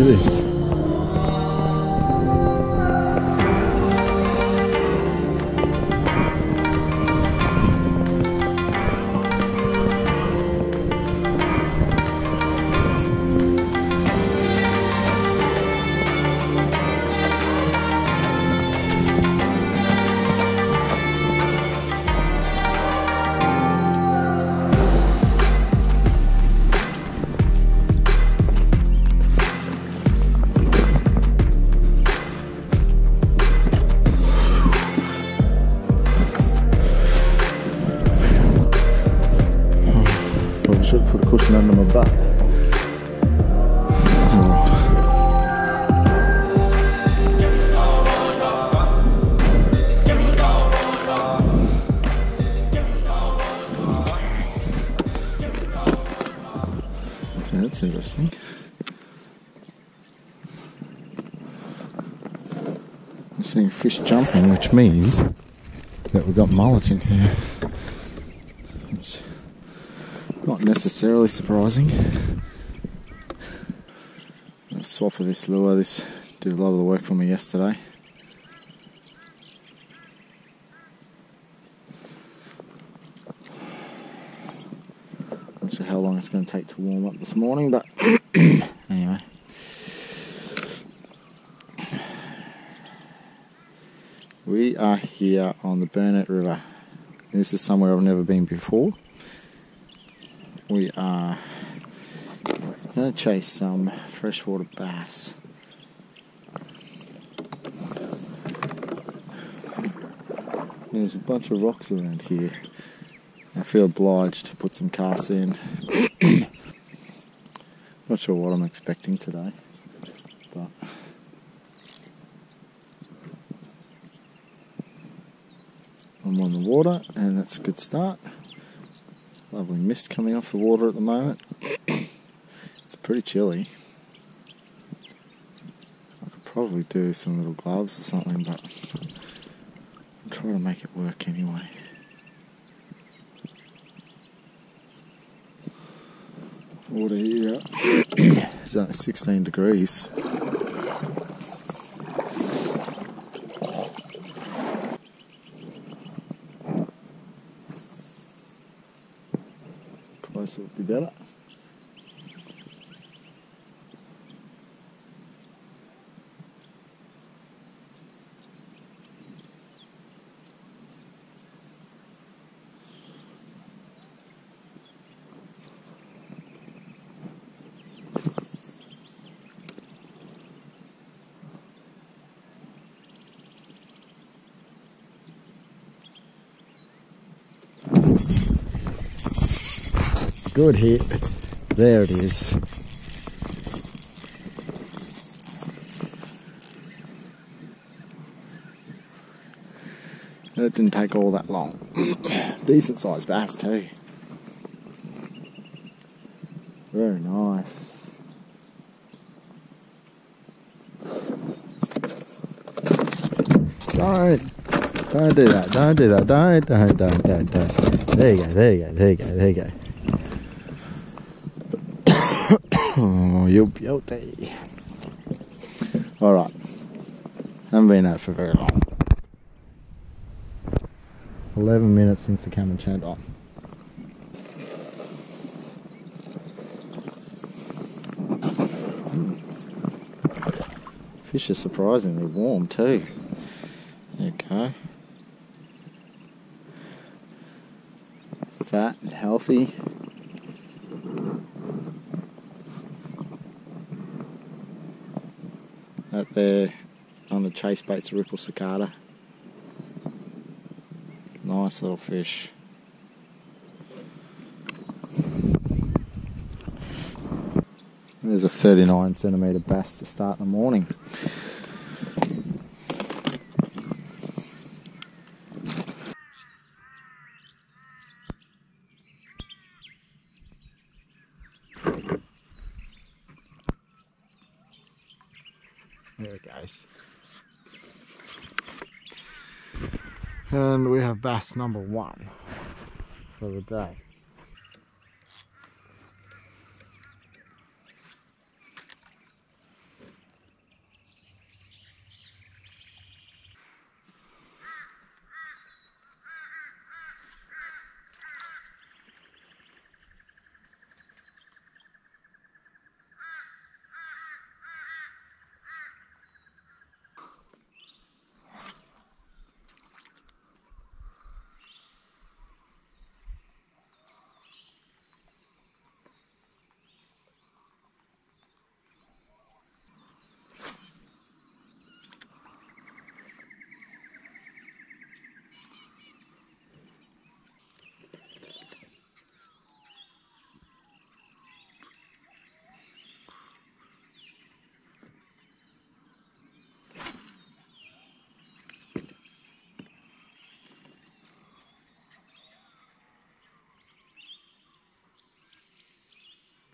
at this. That's interesting. I'm seeing fish jumping, which means that we've got mullet in here. It's not necessarily surprising. I'll swap with this lure. This did a lot of the work for me yesterday. How long it's going to take to warm up this morning, but anyway. We are here on the Burnett River. This is somewhere I've never been before. We are going to chase some freshwater bass. There's a bunch of rocks around here. I feel obliged to put some casts in. Not sure what I'm expecting today, but I'm on the water and that's a good start. Lovely mist coming off the water at the moment. It's pretty chilly. I could probably do some little gloves or something, but I'll try to make it work anyway. Water here, it's at 16 degrees. Closer would be better. Good hit. There it is. That didn't take all that long. Decent sized bass too. Very nice. Don't do that, don't do that, don't. There you go, there you go. Oh, you're beauty. Alright. Haven't been out for very long. 11 minutes since the camera turned on. Fish are surprisingly warm too. There you go. Fat and healthy. Out there on the Chasebaits Ripple Cicada. Nice little fish. There's a 39 centimetre bass to start in the morning. There it goes. And we have bass number one for the day.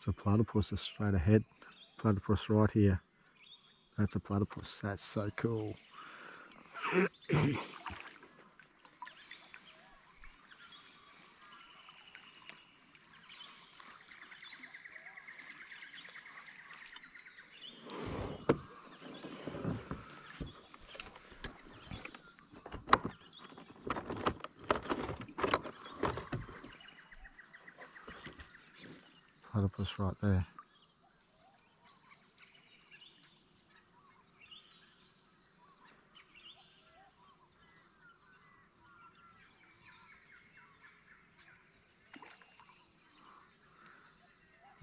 So platypus is straight ahead. Platypus right here. That's a platypus. That's so cool. Platypus right there.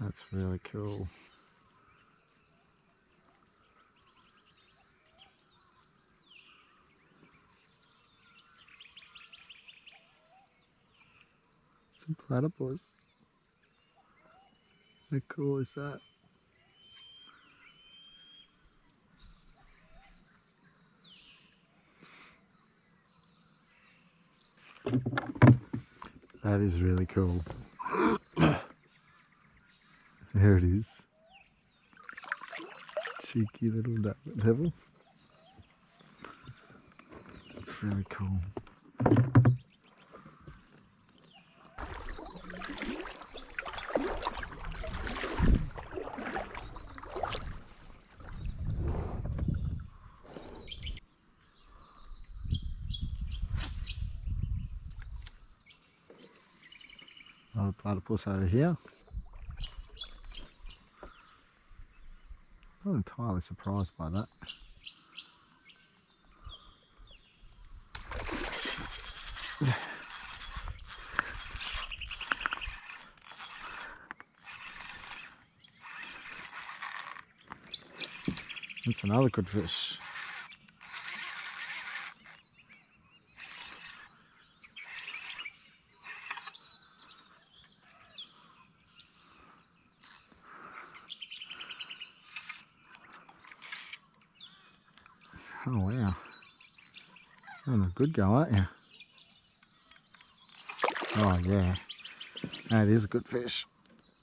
That's really cool. It's a platypus. How cool is that? That is really cool. There it is. Cheeky little devil. That's really cool. Another platypus over here. Not entirely surprised by that. That's another good fish. Oh wow, having a good go, aren't you? Oh yeah, that is a good fish.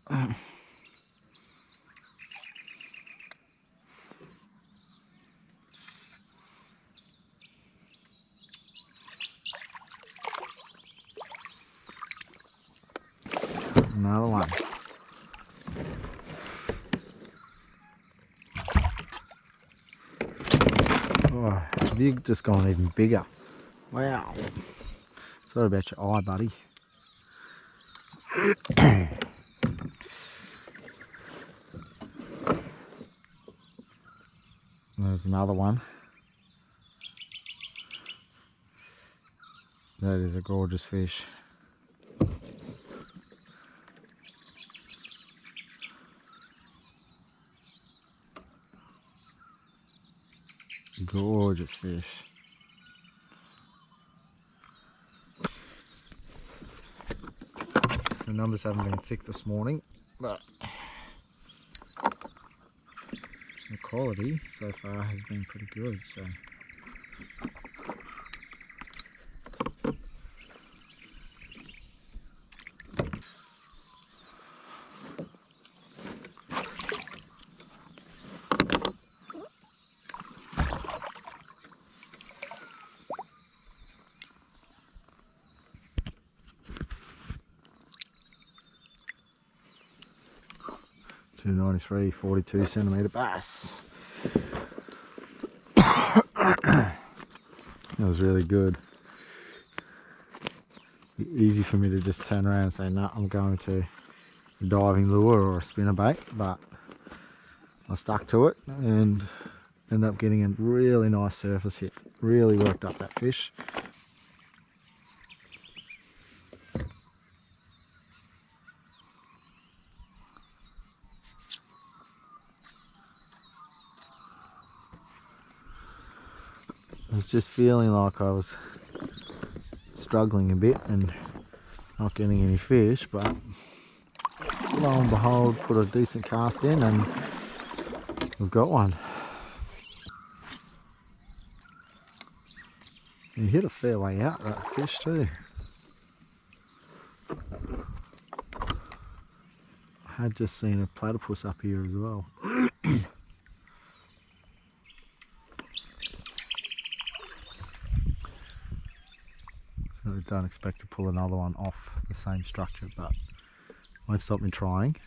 Another one. Oh, you've just gone even bigger. Wow. Sorry about your eye, buddy. There's another one. That is a gorgeous fish. Gorgeous fish. The numbers haven't been thick this morning, but the quality so far has been pretty good, so $293, 42 centimetre bass. That was really good. Easy for me to just turn around and say, no, I'm going to a diving lure or a spinnerbait, but I stuck to it and ended up getting a really nice surface hit. Really worked up that fish. I was just feeling like I was struggling a bit and not getting any fish, but lo and behold, put a decent cast in and we've got one. He hit a fair way out, that fish too. had just seen a platypus up here as well. So I don't expect to pull another one off the same structure, but won't stop me trying.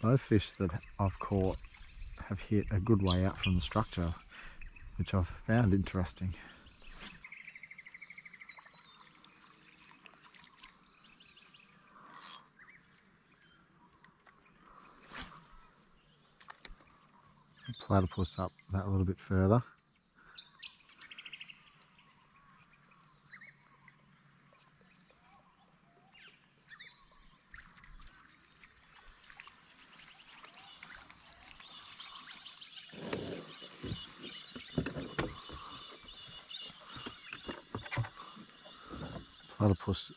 Both fish that I've caught have hit a good way out from the structure, which I've found interesting. The platypus up that little bit further. Platypus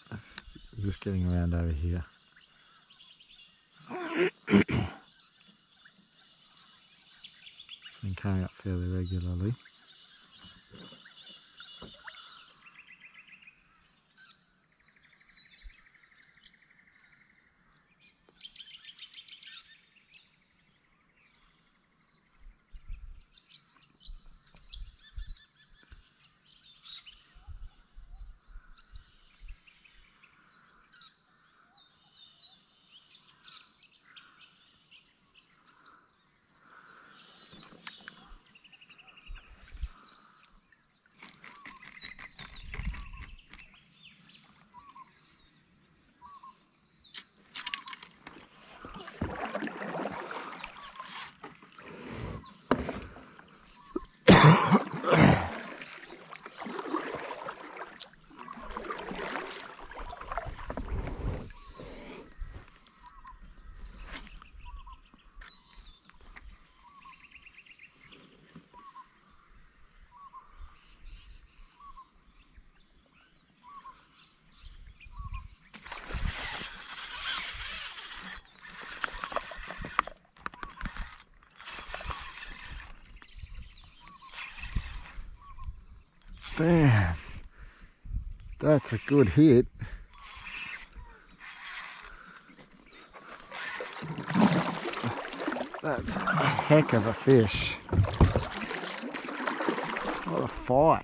just getting around over here. It's been coming up fairly regularly. Bam! That's a good hit. That's a heck of a fish. What a fight.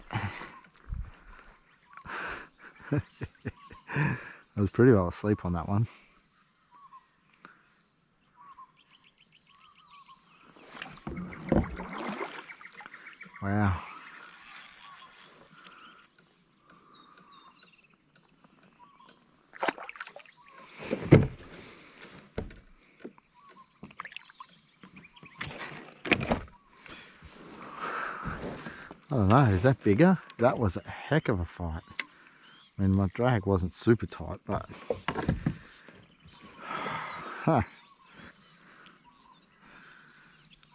I was pretty well asleep on that one. Wow. I don't know, is that bigger? That was a heck of a fight. I mean, my drag wasn't super tight, but... Huh.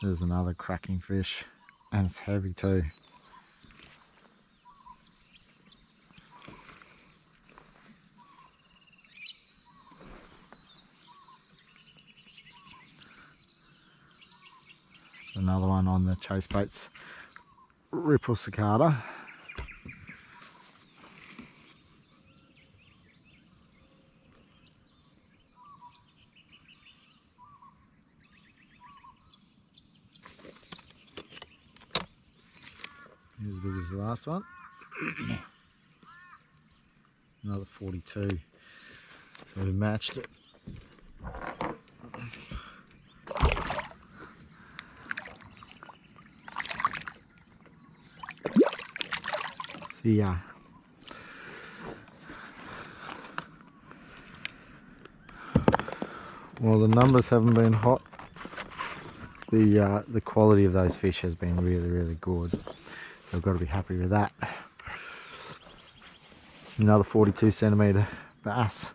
There's another cracking fish, and it's heavy too. There's another one on the Chasebaits Ripple Cicada. As big as the last one. Another 42. So we matched it. Yeah. Well, the numbers haven't been hot. The quality of those fish has been really, really good. I've got to be happy with that. Another 42 cm bass.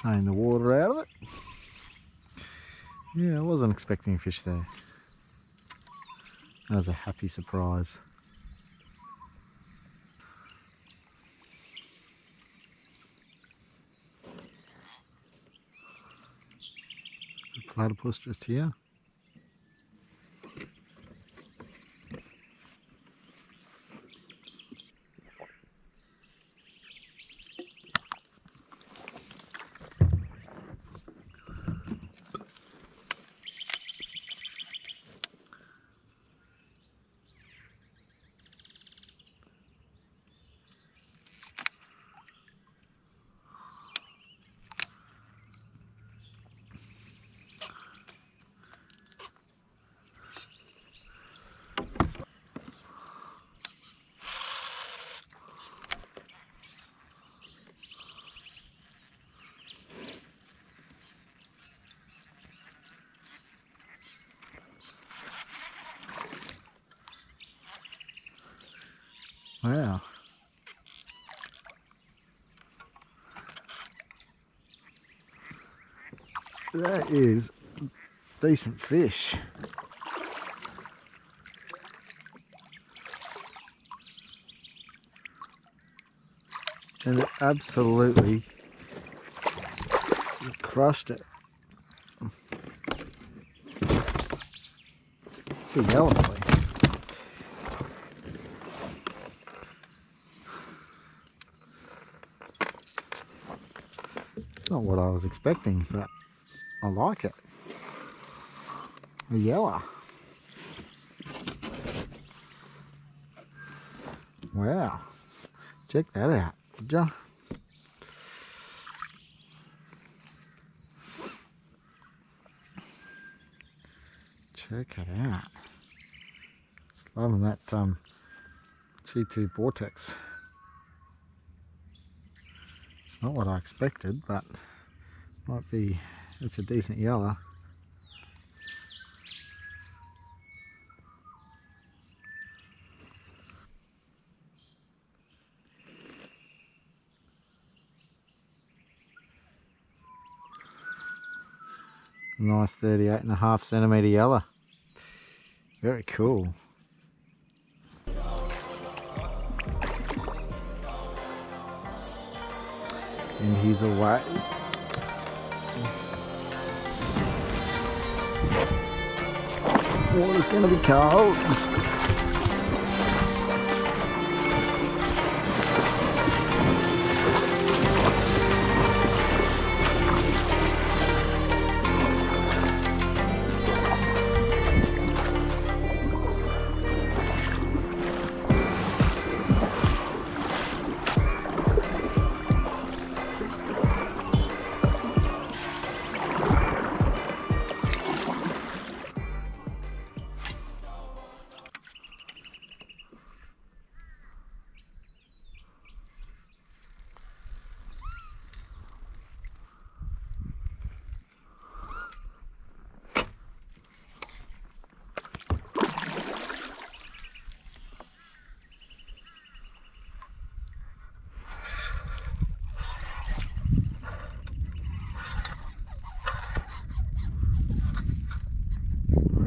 Drain the water out of it. Yeah, I wasn't expecting a fish there. That was a happy surprise. platypus just here. Wow. That is decent fish. And it absolutely crushed it. It's a yellow place. Not what I was expecting, but I like it. A yeller. Wow. Check that out, would ya? Check it out. It's loving that TT Vortex. Not what I expected, but might be, it's a decent yeller. Nice 38.5 centimetre yeller. Very cool. And he's away. Water's gonna be cold.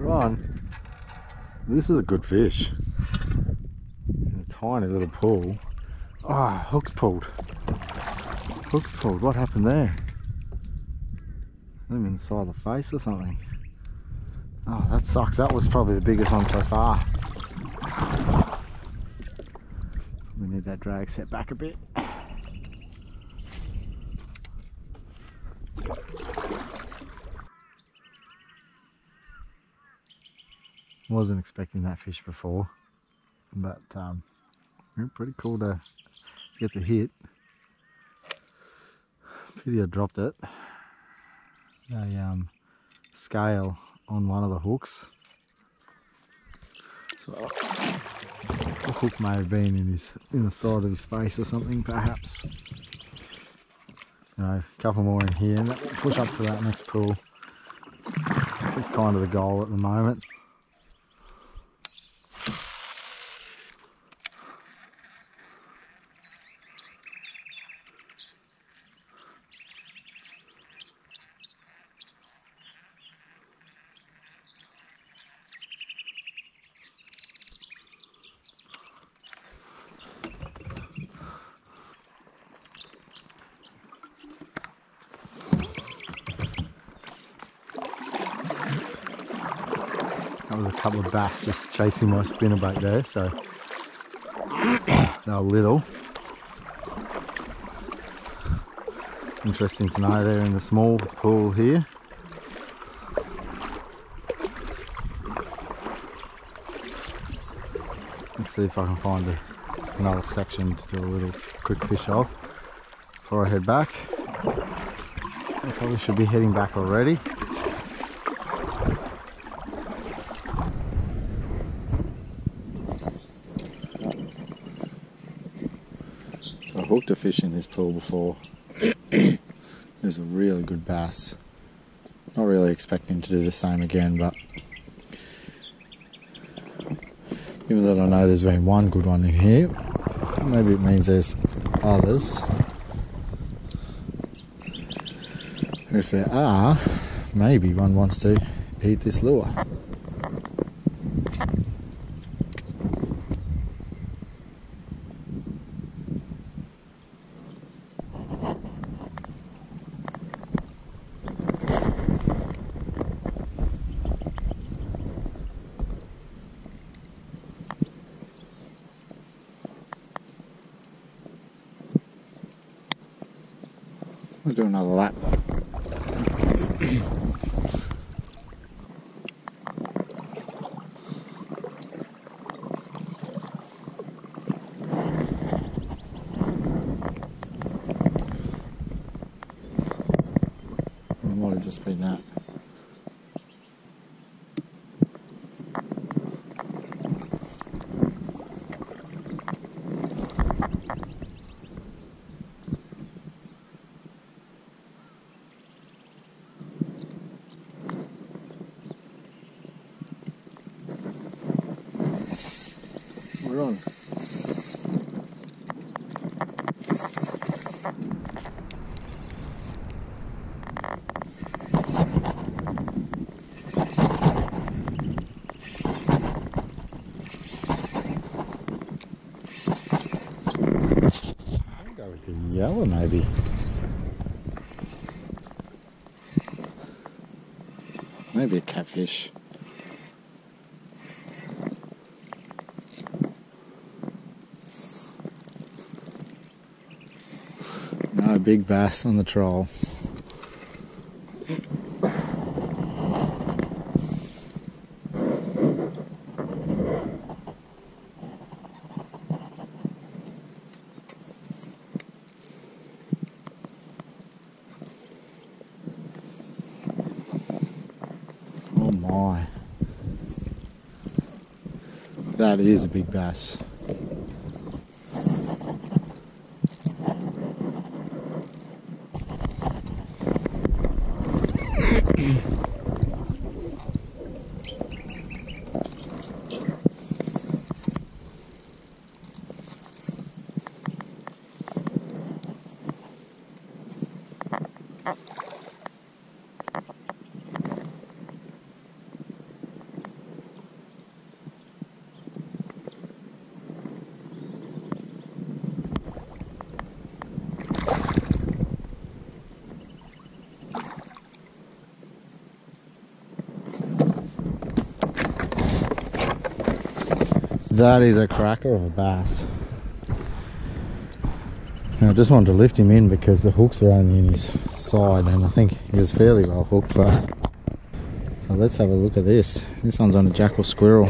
On. This is a good fish in a tiny little pool. Ah, oh, hook's pulled. Hook's pulled. What happened there? I'm inside the face or something. Oh, that sucks. That was probably the biggest one so far. We need that drag set back a bit. Wasn't expecting that fish before, but pretty cool to get the hit. Pity I dropped it. A scale on one of the hooks, so the hook may have been in the side of his face or something, perhaps. No, a couple more in here and push up to that next pool. It's kind of the goal at the moment. That was a couple of bass just chasing my spinnerbait there, so they're little. Interesting to know they're in the small pool here. Let's see if I can find another section to do a little quick fish off before I head back. I probably should be heading back already. I've hooked a fish in this pool before. It was a really good bass. Not really expecting to do the same again, but even though I know there's been one good one in here, maybe it means there's others. If there are, maybe one wants to eat this lure. We'll do another lap. It might have just been that. Run. I'll go with the yellow maybe. Maybe a catfish. A big bass on the troll. Oh my. That is a big bass. That is a cracker of a bass. Now I just wanted to lift him in because the hooks were only in his side and I think he was fairly well hooked, but so let's have a look at this. This one's on a jackal squirrel.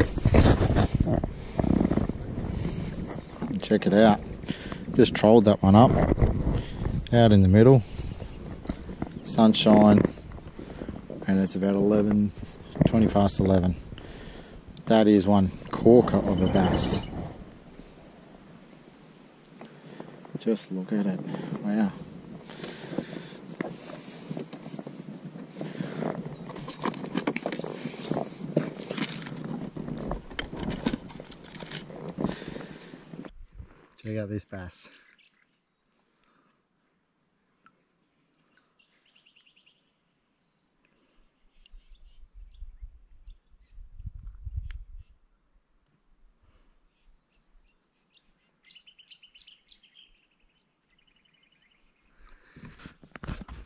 Check it out. Just trolled that one up. Out in the middle. Sunshine. And it's about 11, 20 past 11. That is one corker of a bass. Just look at it. Wow. Check out this bass.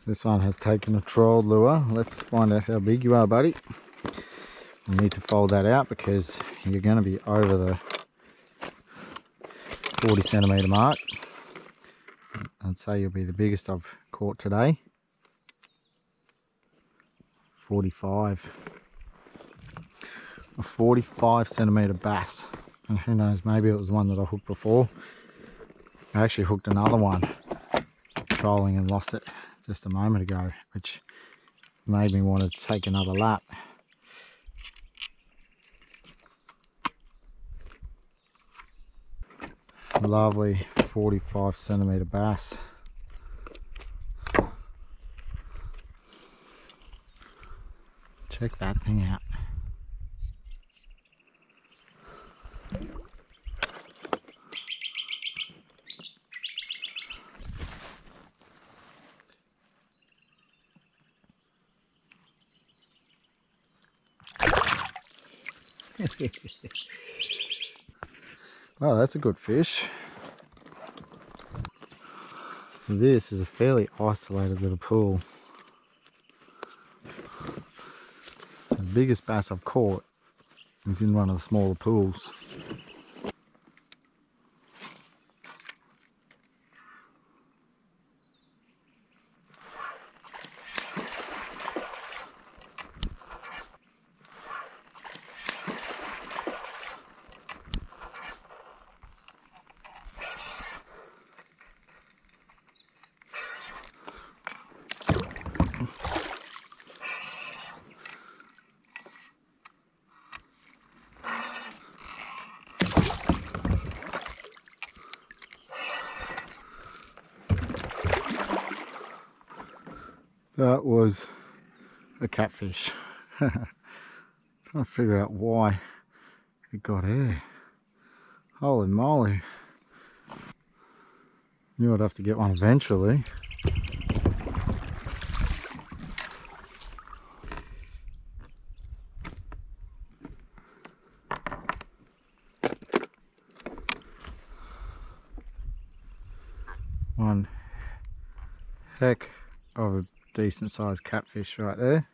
This one has taken a troll lure. Let's find out how big you are, buddy. You need to fold that out because you're going to be over the 40 centimeter mark. I'd say you'll be the biggest I've caught today. 45. A 45 centimeter bass. And who knows, maybe it was one that I hooked before. I actually hooked another one trolling and lost it just a moment ago, which made me want to take another lap. Lovely 45 centimeter bass. Check that thing out. Well, that's a good fish. So this is a fairly isolated little pool. The biggest bass I've caught is in one of the smaller pools. That was a catfish. Trying to figure out why it got air. Holy moly. Knew I'd have to get one eventually. One heck of a decent sized catfish right there.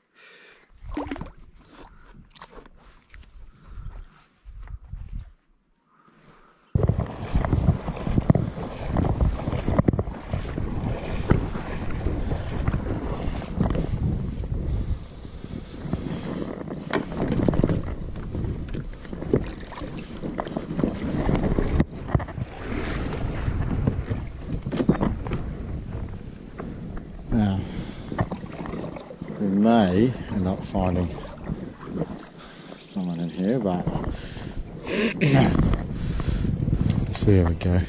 May end up finding someone in here, but see how we go.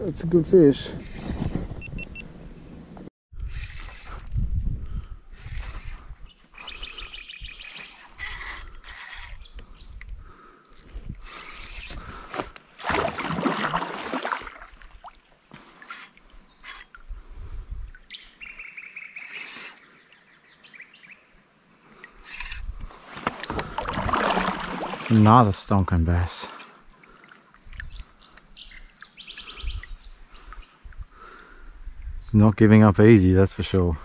It's a good fish. It's another stonking bass. It's not giving up easy, that's for sure.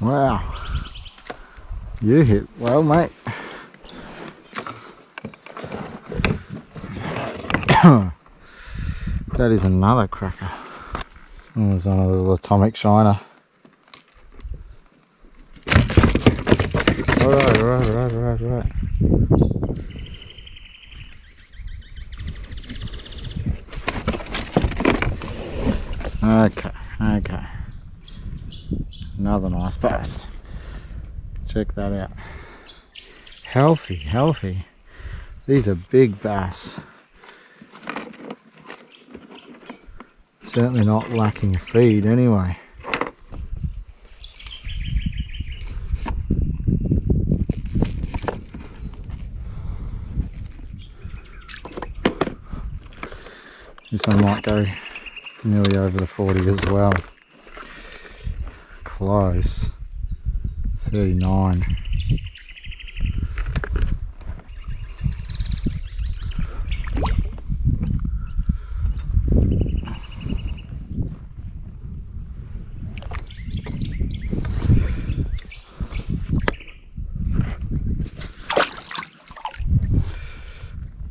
Wow, you hit well, mate. That is another cracker. There's another little Atomic Shiner. Alright. Okay. Another nice bass. Check that out. Healthy, healthy. These are big bass. Certainly not lacking feed anyway. This one might go nearly over the 40 as well. Close. 39.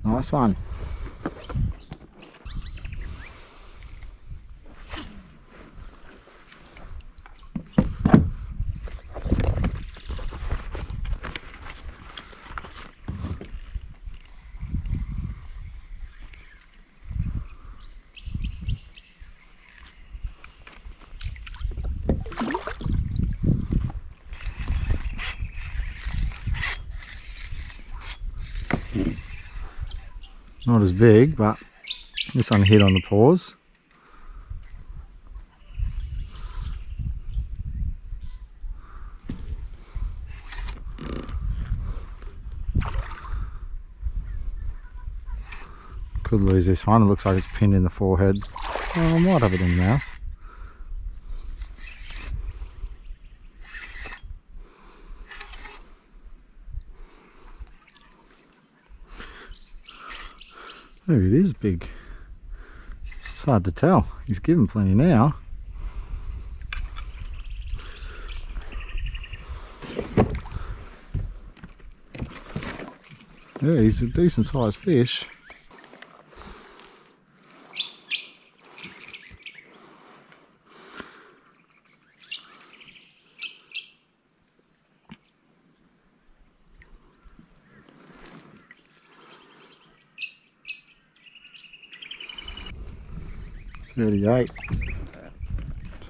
Nice one. Not as big, but this one hit on the paws. Could lose this one. It looks like it's pinned in the forehead. Oh, I might have it in the mouth. Oh, it is big. It's hard to tell. He's given plenty now. Yeah, he's a decent sized fish.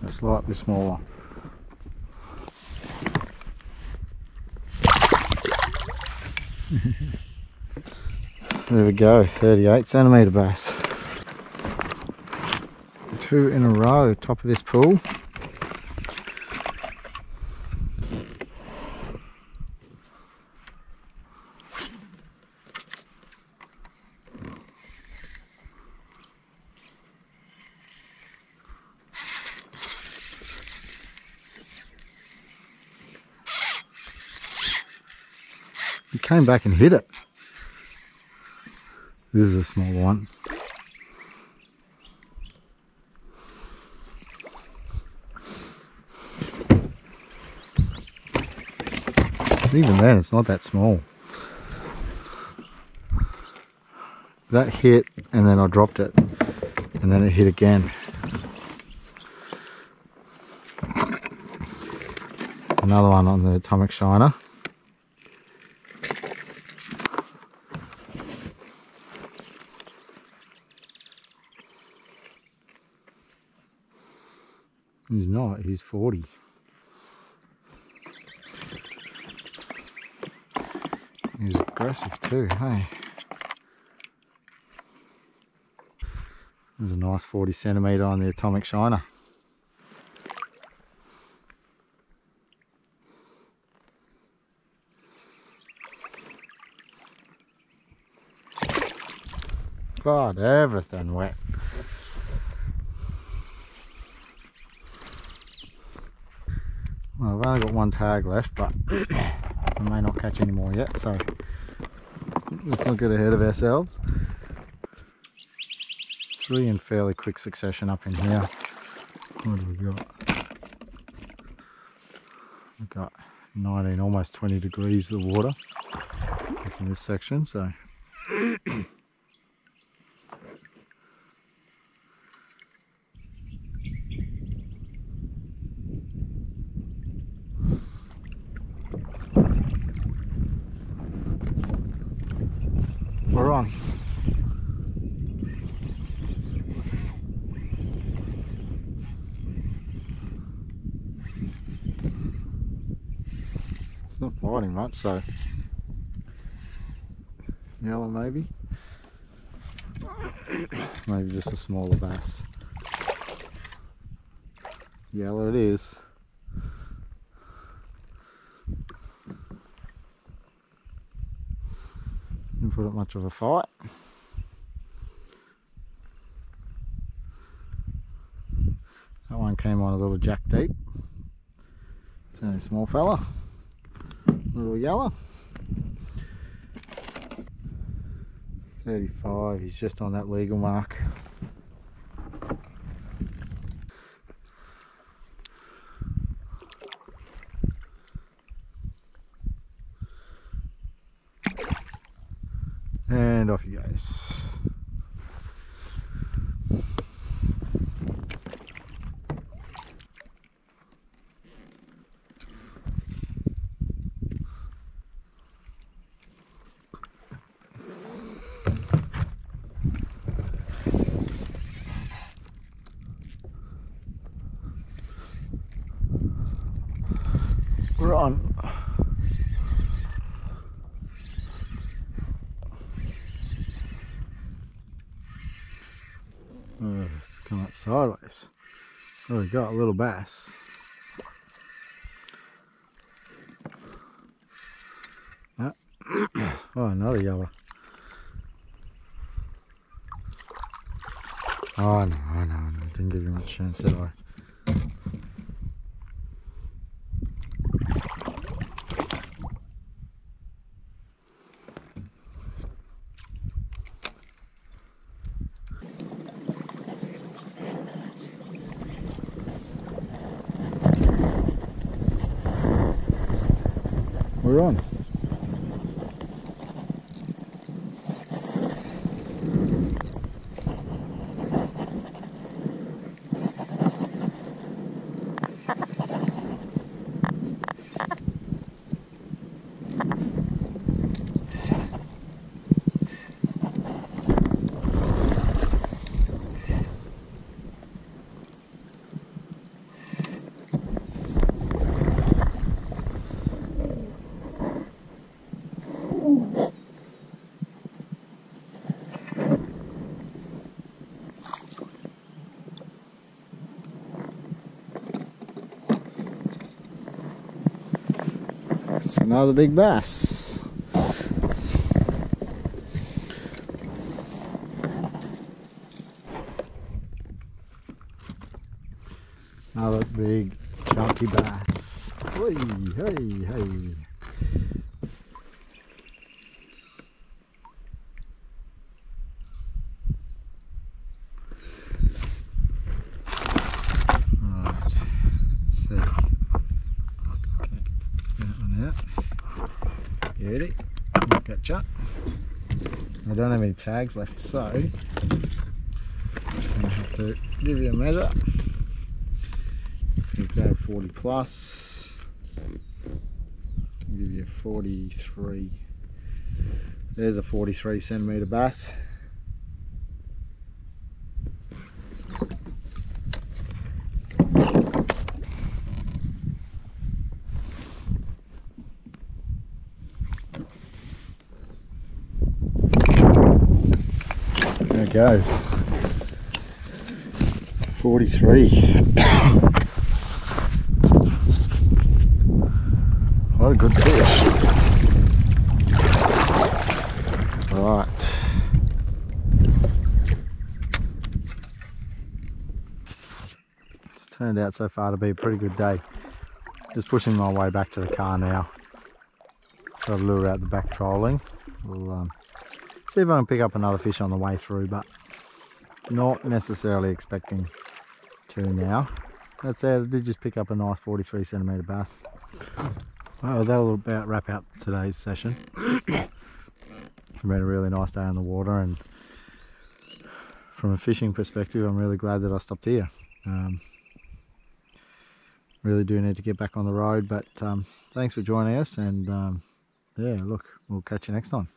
So slightly smaller. There we go, 38 centimetre bass. Two in a row, top of this pool. Came back and hit it. This is a small one. Even then, it's not that small. That hit, and then I dropped it, and then it hit again. Another one on the Atomic Shiner. He's not, he's 40. He's aggressive too, hey. There's a nice 40 centimetre on the Atomic Shiner. God, everything wet. Well, I've only got one tag left, but I may not catch any more yet, so let's not get ahead of ourselves. Three in fairly quick succession up in here. What have we got? We've got 19, almost 20 degrees of the water in this section, so we're on. It's not biting much, so yellow maybe. Maybe just a smaller bass. Yellow it is. Didn't put up much of a fight. That one came on a little jack deep. It's only a small fella. A little yellow. 35, he's just on that legal mark. And off you guys. We're on. Oh, it's come up sideways. Oh, we got a little bass. Ah. Oh, another yellow. Oh no, I know, no. Didn't give you much chance, did I? We're on. It's another big bass. Another big chunky bass. Hey, hey, hey. It. Catch up. I don't have any tags left, so I'm just going to have to give you a measure. You go 40 plus, I'll give you 43. There's a 43 centimetre bass. Goes 43. What a good fish. Right, it's turned out so far to be a pretty good day. Just pushing my way back to the car now. Got a lure out the back trolling. We'll, see if I can pick up another fish on the way through, but not necessarily expecting to now. That's it, I did just pick up a nice 43 centimetre bass. Well, that'll about wrap up today's session. It's been a really nice day on the water, and from a fishing perspective, I'm really glad that I stopped here. Really do need to get back on the road, but thanks for joining us, and yeah, look, we'll catch you next time.